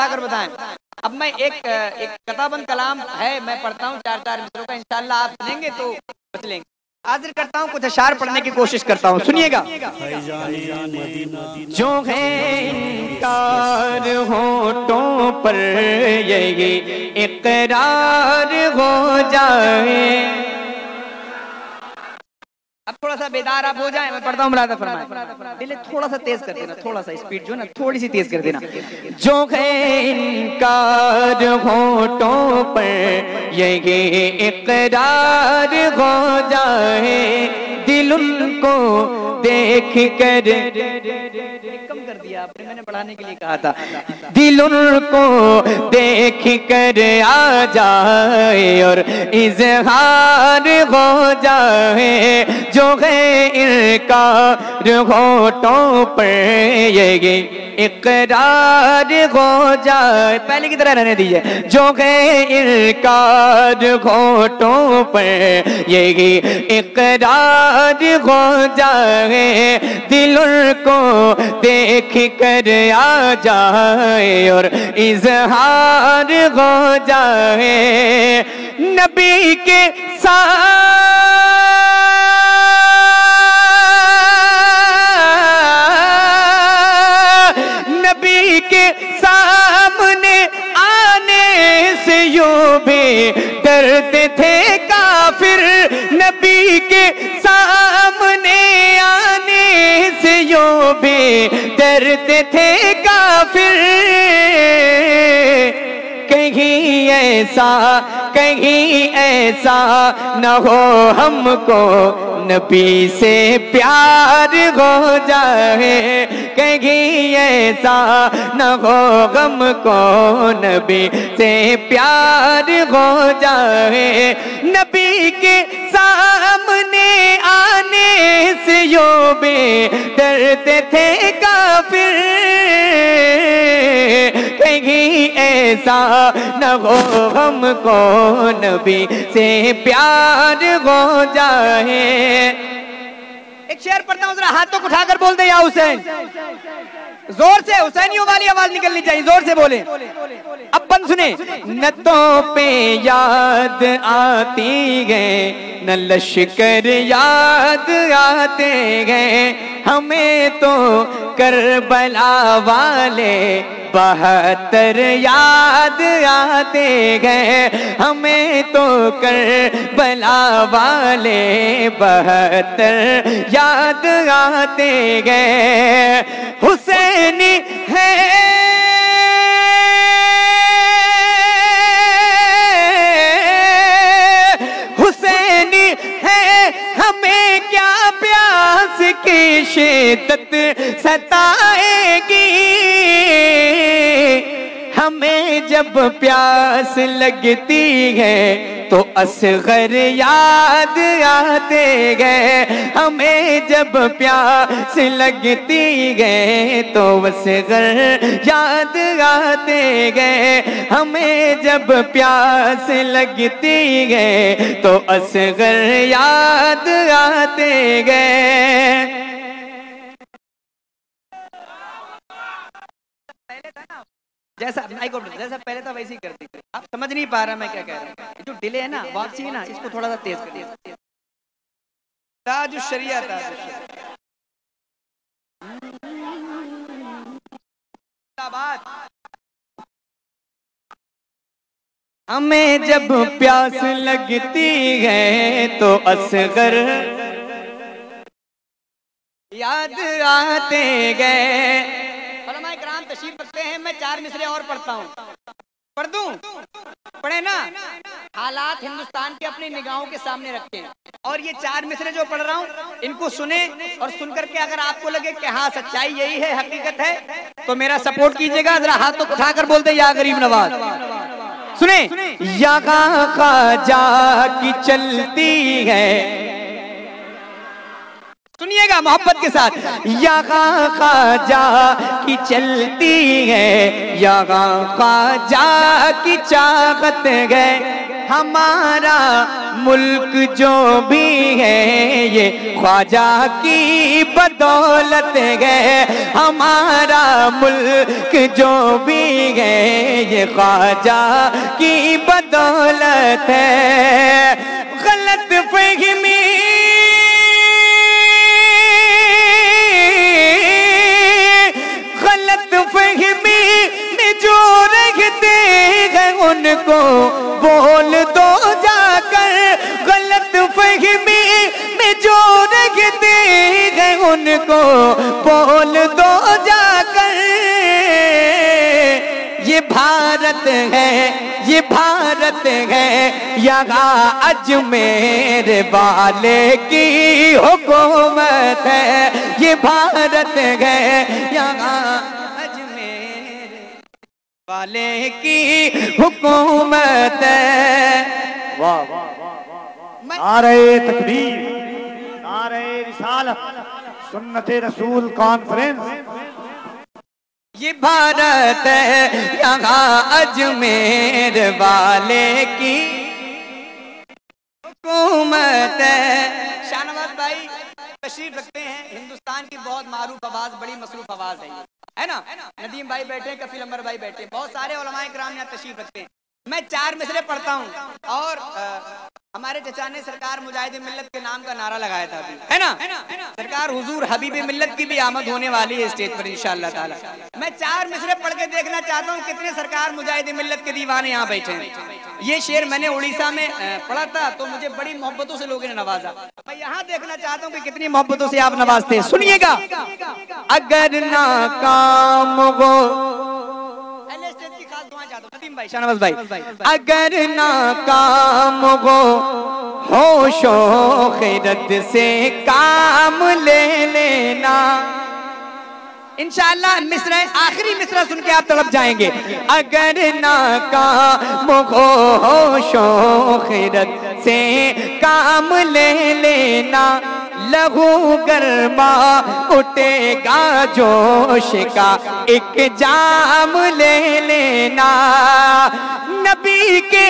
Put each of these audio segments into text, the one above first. उठाकर बताएं। अब मैं एक कताबंद कलाम है, मैं पढ़ता हूँ चार चार मिसरों का, इंशाल्लाह आप सुनेंगे तो बच लेंगे। हाजिर करता हूँ कुछ अशार पढ़ने की कोशिश करता हूँ, सुनिएगा। जो है इनकार होठों पर यही इकरार हो जाए। अब थोड़ा सा बेदार आप हो जाए, मैं पढ़ता हूँ, मुलादा फरमाए। दिल थोड़ा सा तेज कर देना, थोड़ा सा स्पीड जो है ना थोड़ी सी तेज कर देना। जो है इनकार होठों पर ये इकरार हो जाए, दिल उनको देख कर कम कर दिया आपने, मैंने बढ़ाने के लिए कहा था। दिल उनको देख कर आ जाए और इजहार हो जाए। जो है इनकार होठों पर ये इकरार हो जाए, पहले की तरह रहने दीजिए। जो है इनकार होठों पर यही इकरार हो जाए, दिल को देख कर आ जाए और इजहार हो जाए। नबी के साथ डरते थे काफिर, नबी के सामने आने से यो भी डरते थे काफिर। कहीं ऐसा न हो हमको नबी से प्यार हो जाए, कहीं ऐसा न हो हमको नबी से प्यार हो जाए। नबी के सामने आने से यो भी डरते थे काफिर, कहीं ऐसा न हो हमको नबी से प्यार हो जाए। एक शेर पढ़ता हूँ, हाथों को उठाकर बोल दे या हुसैन, जोर से, हुसैनियों वाली आवाज निकलनी चाहिए, जोर से बोले। अब बन सुने, नतों पे याद आती है न लश्कर याद आते हैं, हमें तो करबला वाले 72 याद आते गए, हमें तो करबला वाले 72 याद आते गए। हुसैन है हमें क्या प्यास की शिद्दत सताएगी, हमें जब प्यास लगती है तो असगर याद आते गए, हमें जब प्यास लगती गए तो असगर याद आते गए, हमें जब प्यास लगती गए तो असगर याद आते गए। जैसा पहले था वैसे ही करती थी। आप समझ नहीं पा रहा मैं क्या कह रहा हूँ, जो डिले है ना, वापसी है ना, इसको थोड़ा सा तेज कर। ताजुशरिया था हमें जब प्यास लगती है तो असगर याद आते गए। तशरीफ रखते हैं, मैं चार मिसरे और पढ़ता हूँ, पढ़ दूं? पढ़े ना, हालात हिंदुस्तान के अपनी निगाहों के सामने रखें और ये चार मिसरे जो पढ़ रहा हूँ इनको सुने, और सुन करके अगर आपको लगे कि हाँ सच्चाई यही है, हकीकत है, तो मेरा सपोर्ट कीजिएगा। जरा हाथों को उठाकर बोलते या गरीब नवाज। सुने, यहाँ ख्वाजा की चलती है, सुनिएगा मोहब्बत के साथ। यहाँ ख्वाजा की चलती है, यहाँ ख्वाजा की चाहत है, हमारा मुल्क जो भी है ये ख्वाजा की बदौलत है। हमारा मुल्क जो भी है ये ख्वाजा की बदौलत है। गलत फहमी जो रहते हैं उनको बोल दो जाकर। गलत फहमी में जो रहते हैं उनको बोल दो जाकर। ये भारत है, ये भारत है, यहाँ अजमेर वाले की हुकूमत है। ये भारत है, यहाँ वाले की हुकूमत है। वाह वाह, नारे तकबीर, नारे रिसालत, सुन्नते रसूल कॉन्फ्रेंस। ये भारत है, यहाँ अजमेर वाले की हुकूमत है। शाहनवाज भाई तशरीफ रखते हैं। हिंदुस्तान की बहुत मारूफ आवाज, बड़ी मसरूफ आवाज है, है ना। नदीम भाई बैठे, कफील अमर भाई बैठे, बहुत सारे उलमाए किराम यहाँ तशरीफ रखते हैं। मैं चार मिसरे पढ़ता हूँ और हमारे चचा ने सरकार मुजाहिदे मिल्लत के नाम का नारा लगाया था अभी, है ना। सरकार हुजूर हबीबे मिल्लत की भी आमद होने वाली है स्टेज पर इंशाअल्लाह ताला। मैं चार मिसरे पढ़ के देखना चाहता हूँ कितने सरकार मुजाहिदे मिल्लत के दीवाने यहाँ बैठे हैं। ये शेर मैंने उड़ीसा में पढ़ा था तो मुझे बड़ी मोहब्बतों से लोगों ने नवाजा। मैं यहाँ देखना चाहता हूँ कि कितनी मोहब्बतों से आप नवाजते हैं। सुनिएगा, अगर ना काम हो भाई, अगर ना काम हो शोखरत से काम ले लेना। इंशाअल्लाह मिस्रा, आखिरी मिस्रा सुन के आप तड़प जाएंगे। अगर ना काम हो शोखरत से काम ले लेना, लघु गर्मा उठेगा जोश का एक जाम ले लेना। नबी के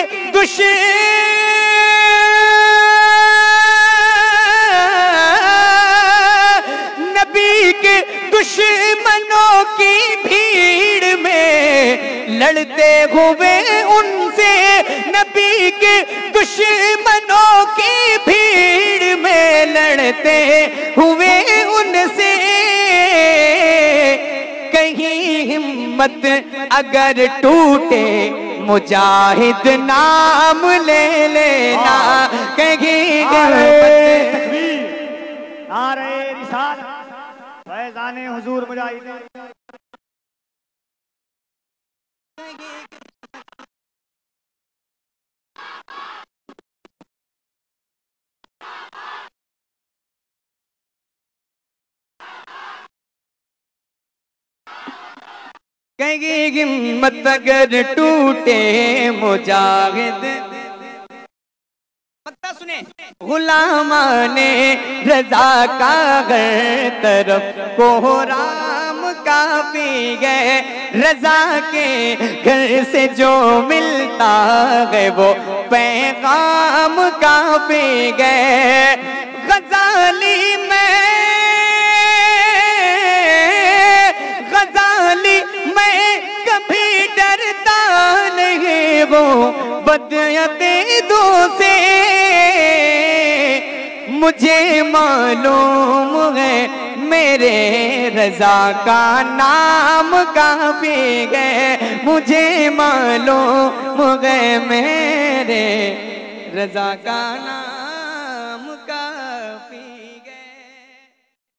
दुश्मनों की भीड़ में लड़ते हुए उनसे, नबी के दुश्मनों की भीड़ में लड़ते हुए उनसे। कहीं हिम्मत अगर टूटे मुजाहिद नाम ले लेना। कहीं हिम्मत जाने हुजूर मुजाहिदे कहेंगे हिम्मत अगर टूटे मुजाहिद। सुने, गुलामाने रजा का हर तरफ कोहराम काफी गए। रजा के घर से जो मिलता है वो पैगाम काफी गए। गजाली में कभी डरता नहीं वो बदयते दो से। मुझे मालूम है मेरे रजा का नाम काफी गए। मुझे मालूम है मेरे रजा का नाम।